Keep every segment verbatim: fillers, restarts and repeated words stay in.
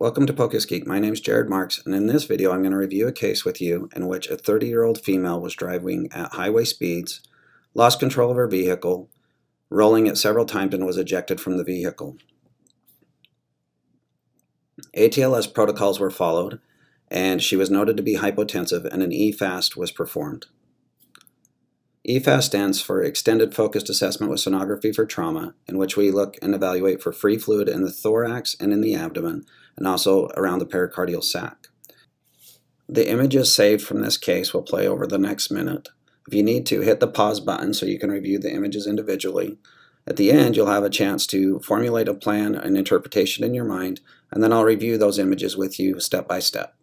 Welcome to POCUS Geek. My name is Jared Marks, and in this video I'm going to review a case with you in which a thirty-year-old female was driving at highway speeds, lost control of her vehicle, rolling it several times, and was ejected from the vehicle. A T L S protocols were followed, and she was noted to be hypotensive, and an E FAST was performed. E FAST stands for Extended Focused Assessment with Sonography for Trauma, in which we look and evaluate for free fluid in the thorax and in the abdomen, and also around the pericardial sac. The images saved from this case will play over the next minute. If you need to, hit the pause button so you can review the images individually. At the end, you'll have a chance to formulate a plan and interpretation in your mind, and then I'll review those images with you step by step.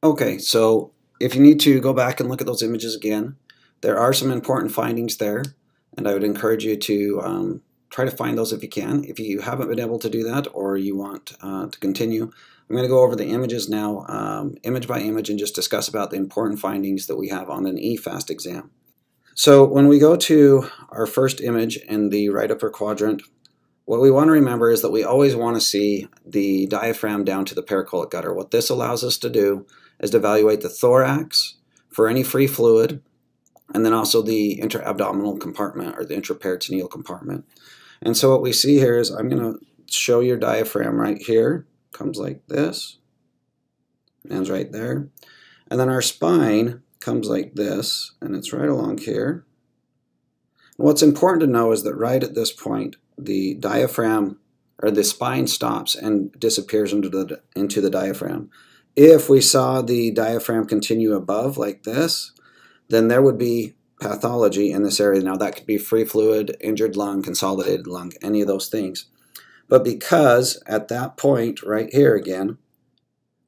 Okay, so if you need to go back and look at those images again, there are some important findings there, and I would encourage you to um, try to find those if you can. If you haven't been able to do that or you want uh, to continue, I'm going to go over the images now, um, image by image, and just discuss about the important findings that we have on an E FAST exam. So when we go to our first image in the right upper quadrant, what we want to remember is that we always want to see the diaphragm down to the paracolic gutter. What this allows us to do is to evaluate the thorax for any free fluid, and then also the intra-abdominal compartment or the intraperitoneal compartment. And so what we see here is, I'm going to show your diaphragm right here. Comes like this, ends right there. And then our spine comes like this, and it's right along here. And what's important to know is that right at this point, the diaphragm or the spine stops and disappears into the into the diaphragm. If we saw the diaphragm continue above like this, then there would be pathology in this area. Now that could be free fluid, injured lung, consolidated lung, any of those things. But because at that point right here again,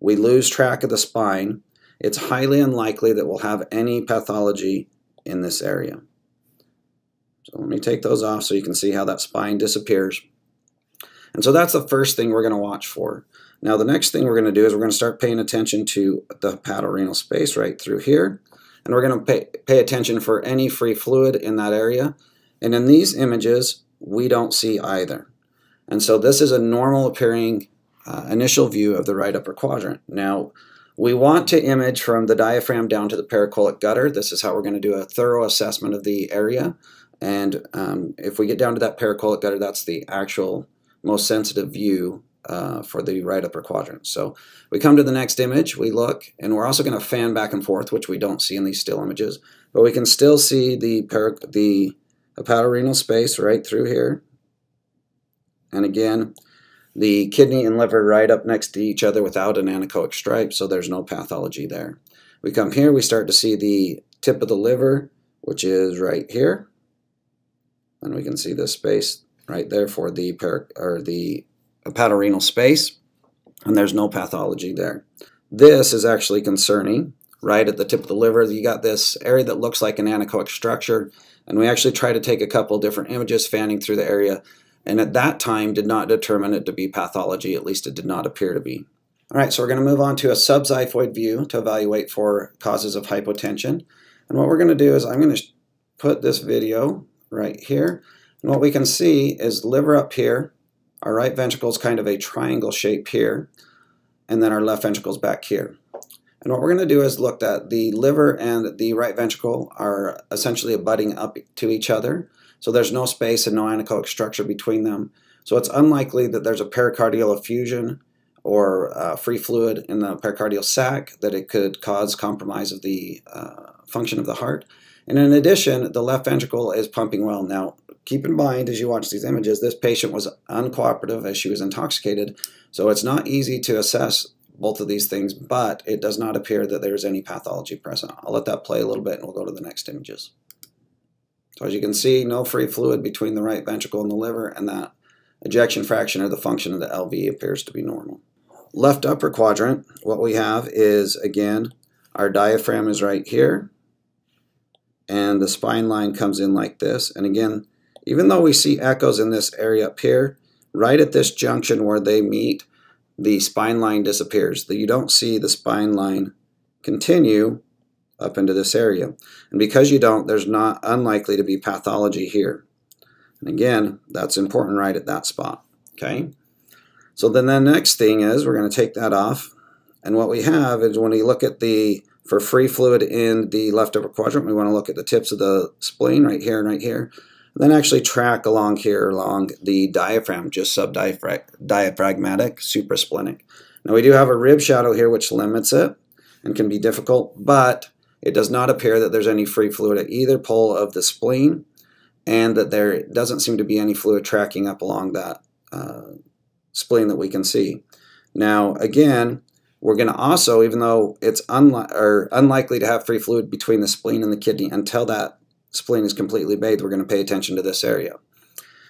we lose track of the spine, it's highly unlikely that we'll have any pathology in this area. So let me take those off so you can see how that spine disappears. And so that's the first thing we're going to watch for. Now the next thing we're going to do is we're going to start paying attention to the hepatorenal space right through here. And we're going to pay, pay attention for any free fluid in that area. And in these images, we don't see either. And so this is a normal appearing uh, initial view of the right upper quadrant. Now we want to image from the diaphragm down to the paracolic gutter. This is how we're going to do a thorough assessment of the area. And um, if we get down to that paracolic gutter, that's the actual most sensitive view uh, for the right upper quadrant. So we come to the next image, we look, and we're also going to fan back and forth, which we don't see in these still images, but we can still see the, the hepatorenal space right through here. And again, the kidney and liver right up next to each other without an anechoic stripe, so there's no pathology there. We come here, we start to see the tip of the liver, which is right here. And we can see this space right there for the per or the hepatorenal space, and there's no pathology there. This is actually concerning. Right at the tip of the liver, you got this area that looks like an anechoic structure, and we actually tried to take a couple different images fanning through the area, and at that time did not determine it to be pathology. At least it did not appear to be. All right, so we're going to move on to a subxiphoid view to evaluate for causes of hypotension. And what we're going to do is I'm going to put this video right here, and what we can see is liver up here, our right ventricle is kind of a triangle shape here, and then our left ventricle is back here. And what we're going to do is look at the liver and the right ventricle are essentially abutting up to each other. So there's no space and no anechoic structure between them. So it's unlikely that there's a pericardial effusion or uh, free fluid in the pericardial sac, that it could cause compromise of the uh, function of the heart. And in addition, the left ventricle is pumping well. Now, keep in mind as you watch these images, this patient was uncooperative as she was intoxicated, so it's not easy to assess both of these things, but it does not appear that there's any pathology present. I'll let that play a little bit and we'll go to the next images. So as you can see, no free fluid between the right ventricle and the liver, and that ejection fraction or the function of the L V appears to be normal. Left upper quadrant, what we have is, again, our diaphragm is right here, and the spine line comes in like this. And again, even though we see echoes in this area up here, right at this junction where they meet, the spine line disappears. You don't see the spine line continue up into this area. And because you don't, there's not unlikely to be pathology here. And again, that's important right at that spot, okay? So then the next thing is we're going to take that off, and what we have is when we look at the, for free fluid in the left upper quadrant, we want to look at the tips of the spleen right here and right here, and then actually track along here along the diaphragm, just subdiaphragmatic, suprasplenic. Now we do have a rib shadow here which limits it and can be difficult, but it does not appear that there's any free fluid at either pole of the spleen, and that there doesn't seem to be any fluid tracking up along that uh, spleen that we can see. Now again, we're going to also, even though it's unli or unlikely to have free fluid between the spleen and the kidney until that spleen is completely bathed, we're going to pay attention to this area.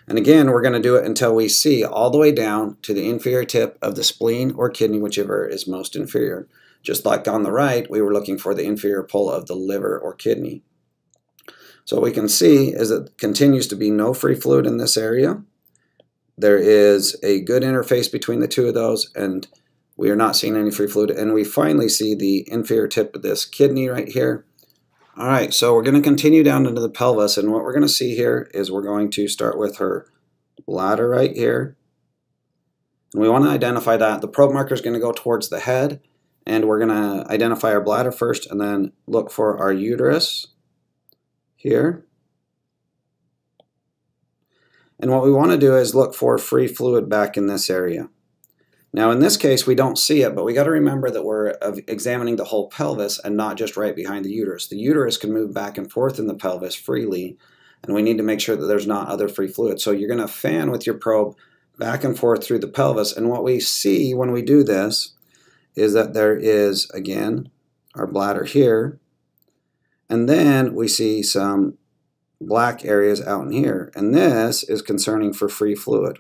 And again, we're going to do it until we see all the way down to the inferior tip of the spleen or kidney, whichever is most inferior. Just like on the right, we were looking for the inferior pole of the liver or kidney. So what we can see is that continues to be no free fluid in this area. There is a good interface between the two of those, and we are not seeing any free fluid. And we finally see the inferior tip of this kidney right here. All right, so we're going to continue down into the pelvis, and what we're going to see here is we're going to start with her bladder right here. And we want to identify that. The probe marker is going to go towards the head, and we're going to identify our bladder first and then look for our uterus here. And what we want to do is look for free fluid back in this area. Now in this case we don't see it, but we got to remember that we're examining the whole pelvis and not just right behind the uterus. The uterus can move back and forth in the pelvis freely, and we need to make sure that there's not other free fluid. So you're going to fan with your probe back and forth through the pelvis, and what we see when we do this is that there is, again, our bladder here, and then we see some black areas out in here, and this is concerning for free fluid.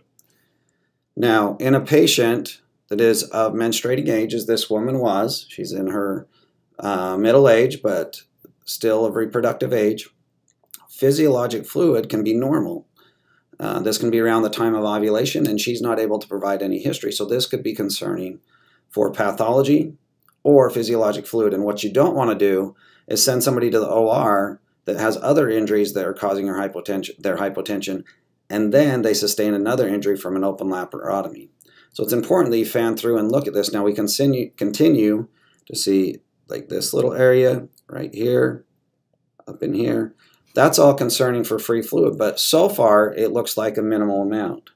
Now, in a patient that is of menstruating age, as this woman was, she's in her uh, middle age, but still of reproductive age, physiologic fluid can be normal. Uh, this can be around the time of ovulation, and she's not able to provide any history, so this could be concerning for pathology or physiologic fluid. And what you don't want to do is send somebody to the O R that has other injuries that are causing their hypotension, their hypotension, and then they sustain another injury from an open laparotomy. So it's important that you fan through and look at this. Now we continue, continue to see like this little area right here, up in here. That's all concerning for free fluid, but so far it looks like a minimal amount.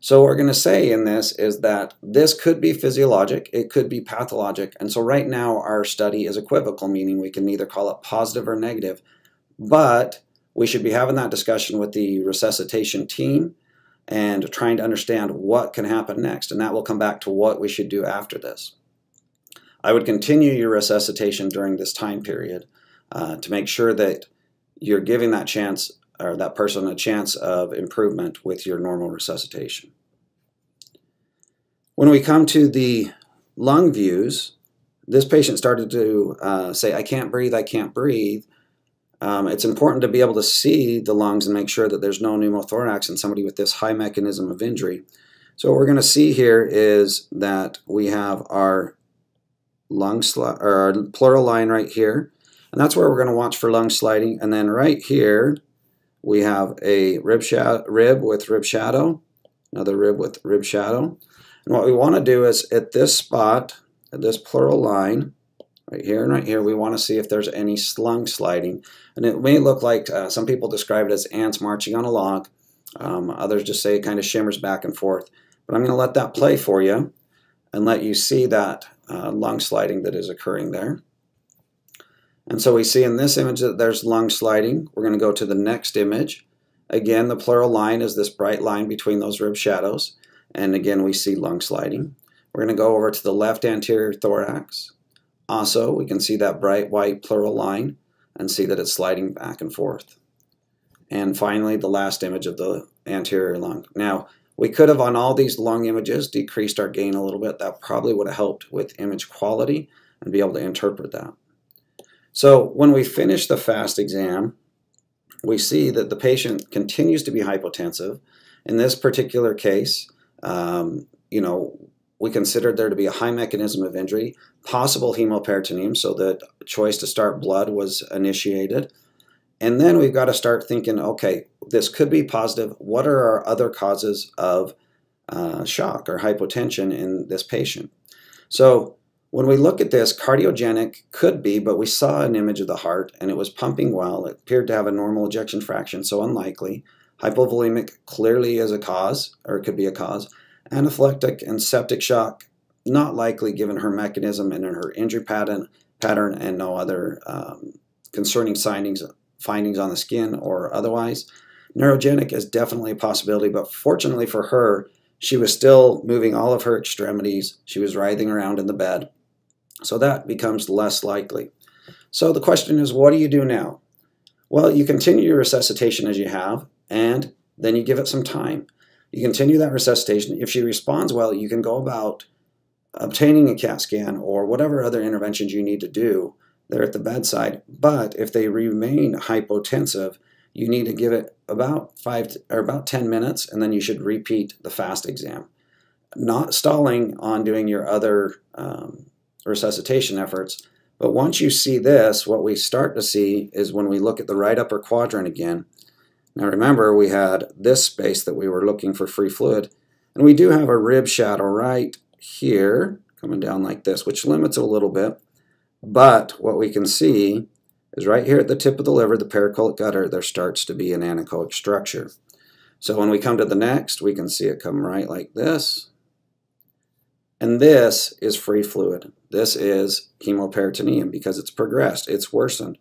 So what we're going to say in this is that this could be physiologic, it could be pathologic, and so right now our study is equivocal, meaning we can either call it positive or negative, but we should be having that discussion with the resuscitation team and trying to understand what can happen next, and that will come back to what we should do after this. I would continue your resuscitation during this time period uh, to make sure that you're giving that chance or that person a chance of improvement with your normal resuscitation. When we come to the lung views, this patient started to uh, say, I can't breathe, I can't breathe. Um, it's important to be able to see the lungs and make sure that there's no pneumothorax in somebody with this high mechanism of injury. So what we're going to see here is that we have our lung or our pleural line right here, and that's where we're going to watch for lung sliding, and then right here we have a rib, rib with rib shadow, another rib with rib shadow. And what we want to do is at this spot, at this pleural line right here and right here, we want to see if there's any lung sliding. And it may look like, uh, some people describe it as ants marching on a log. Um, others just say it kind of shimmers back and forth. But I'm going to let that play for you and let you see that uh, lung sliding that is occurring there. And so we see in this image that there's lung sliding. We're going to go to the next image. Again, the pleural line is this bright line between those rib shadows. And again, we see lung sliding. We're going to go over to the left anterior thorax. Also, we can see that bright white pleural line and see that it's sliding back and forth. And finally, the last image of the anterior lung. Now, we could have, on all these lung images, decreased our gain a little bit. That probably would have helped with image quality and be able to interpret that. So when we finish the FAST exam, we see that the patient continues to be hypotensive. In this particular case, um, you know, we considered there to be a high mechanism of injury, possible hemoperitoneum, so the choice to start blood was initiated. And then we've got to start thinking, okay, this could be positive. What are our other causes of uh, shock or hypotension in this patient? So when we look at this, cardiogenic could be, but we saw an image of the heart and it was pumping well. It appeared to have a normal ejection fraction, so unlikely. Hypovolemic clearly is a cause, or it could be a cause. Anaphylactic and septic shock, not likely given her mechanism and in her injury pattern, pattern and no other um, concerning findings, findings on the skin or otherwise. Neurogenic is definitely a possibility, but fortunately for her, she was still moving all of her extremities. She was writhing around in the bed. So that becomes less likely. So the question is, what do you do now? Well, you continue your resuscitation as you have, and then you give it some time. You continue that resuscitation. If she responds well, you can go about obtaining a CAT scan or whatever other interventions you need to do there at the bedside. But if they remain hypotensive, you need to give it about five or about ten minutes, and then you should repeat the FAST exam, not stalling on doing your other um, resuscitation efforts. But once you see this, what we start to see is when we look at the right upper quadrant again. Now remember, we had this space that we were looking for free fluid, and we do have a rib shadow right here coming down like this, which limits a little bit. But what we can see is right here at the tip of the liver, the paracolic gutter, there starts to be an anechoic structure. So when we come to the next, we can see it come right like this. And this is free fluid. This is hemoperitoneum because it's progressed, it's worsened.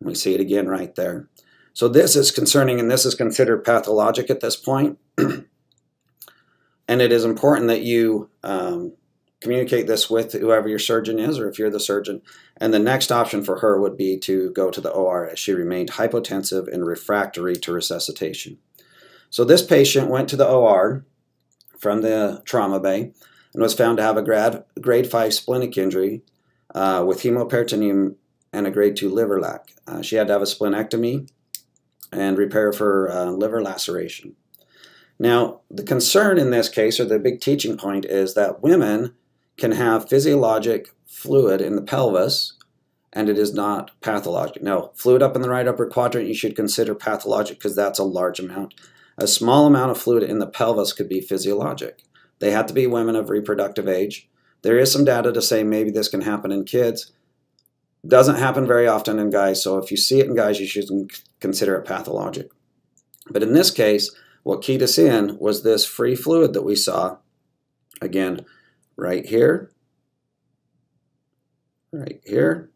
And we see it again right there. So this is concerning, and this is considered pathologic at this point. And it is important that you um, communicate this with whoever your surgeon is, or if you're the surgeon. And the next option for her would be to go to the O R, as she remained hypotensive and refractory to resuscitation. So this patient went to the O R from the trauma bay and was found to have a grad, grade five splenic injury uh, with hemoperitoneum and a grade two liver lac. Uh, she had to have a splenectomy and repair for uh, liver laceration. Now, the concern in this case, or the big teaching point, is that women can have physiologic fluid in the pelvis, and it is not pathologic. Now, fluid up in the right upper quadrant, you should consider pathologic because that's a large amount. A small amount of fluid in the pelvis could be physiologic. They have to be women of reproductive age. There is some data to say maybe this can happen in kids. Doesn't happen very often in guys, so if you see it in guys, you should consider it pathologic. But in this case, what keyed us in was this free fluid that we saw, again, right here, right here,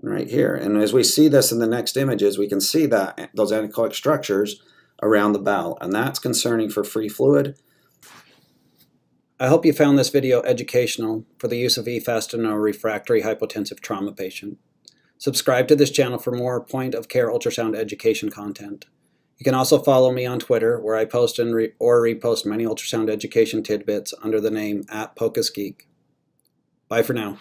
and right here. And as we see this in the next images, we can see that those anechoic structures around the bowel, and that's concerning for free fluid. I hope you found this video educational for the use of E FAST in a refractory hypotensive trauma patient. Subscribe to this channel for more point-of-care ultrasound education content. You can also follow me on Twitter, where I post and re or repost many ultrasound education tidbits under the name at POCUS Geek. Bye for now.